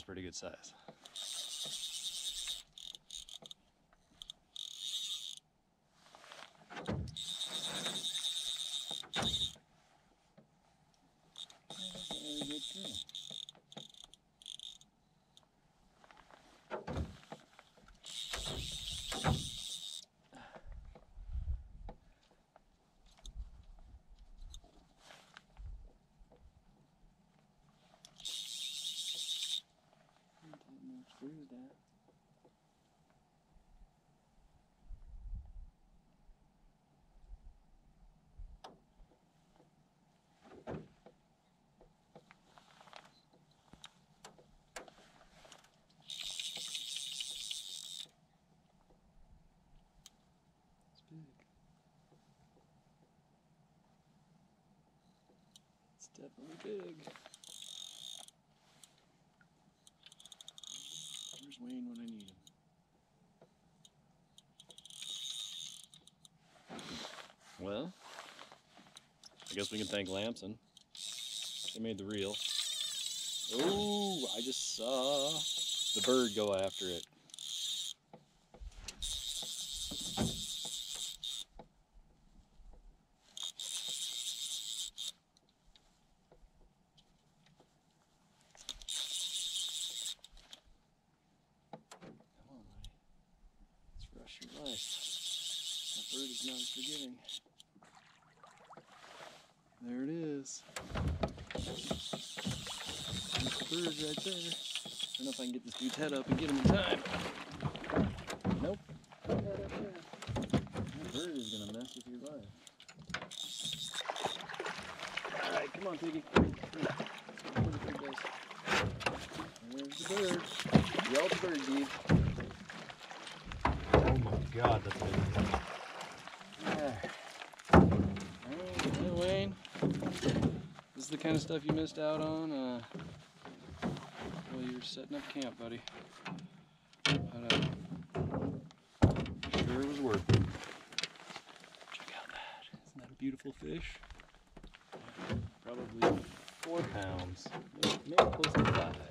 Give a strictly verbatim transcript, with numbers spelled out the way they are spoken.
one's pretty good size. Screws that. It's big. It's definitely big. Where's Wayne when I need him? Well, I guess we can thank Lamson. They made the reel. Ooh, I just saw the bird go after it. Rush your life. That bird is not as forgiving. There it is. There's the bird right there. I don't know if I can get this dude's head up and get him in time. Nope. That bird is going to mess with your life. Alright, come on, piggy. There's the bird. Yell at the bird, dude. God, that's big. Yeah. Hey, Wayne. This is the kind of stuff you missed out on uh, while you were setting up camp, buddy. But, uh, sure it was worth it. Check out that. Isn't that a beautiful fish? Probably four pounds. Maybe close to five.